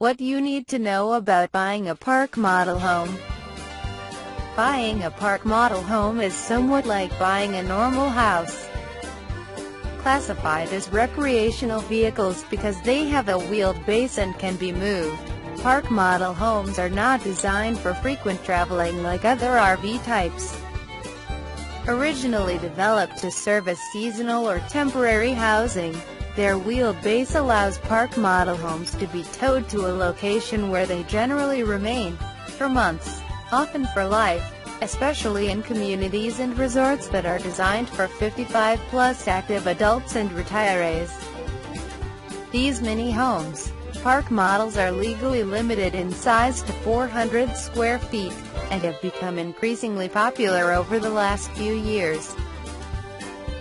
What you need to know about buying a park model home. Buying a park model home is somewhat like buying a normal house. Classified as recreational vehicles because they have a wheelbase and can be moved. Park model homes are not designed for frequent traveling like other RV types. Originally developed to serve as seasonal or temporary housing, their wheelbase allows park model homes to be towed to a location where they generally remain for months, often for life, especially in communities and resorts that are designed for 55-plus active adults and retirees. These mini homes, park models, are legally limited in size to 400 square feet, and have become increasingly popular over the last few years.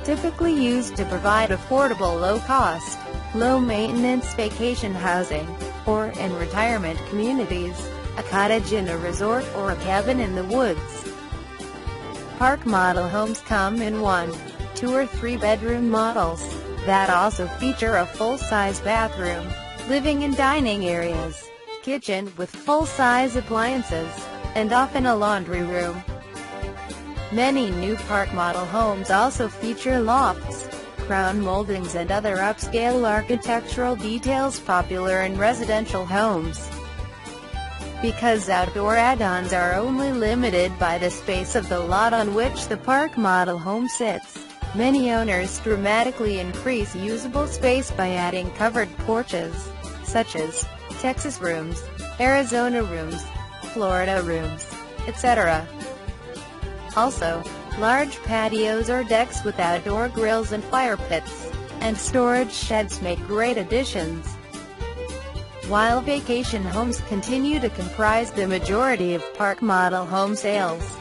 Typically used to provide affordable low-cost, low-maintenance vacation housing, or, in retirement communities, a cottage in a resort or a cabin in the woods. Park model homes come in 1, 2, or 3-bedroom models, that also feature a full-size bathroom, living and dining areas, kitchen with full-size appliances, and often a laundry room. Many new park model homes also feature lofts, crown moldings and other upscale architectural details popular in residential homes. Because outdoor add-ons are only limited by the space of the lot on which the park model home sits, many owners dramatically increase usable space by adding covered porches, such as Texas rooms, Arizona rooms, Florida rooms, etc. Also, large patios or decks with outdoor grills and fire pits, and storage sheds make great additions. While vacation homes continue to comprise the majority of park model home sales,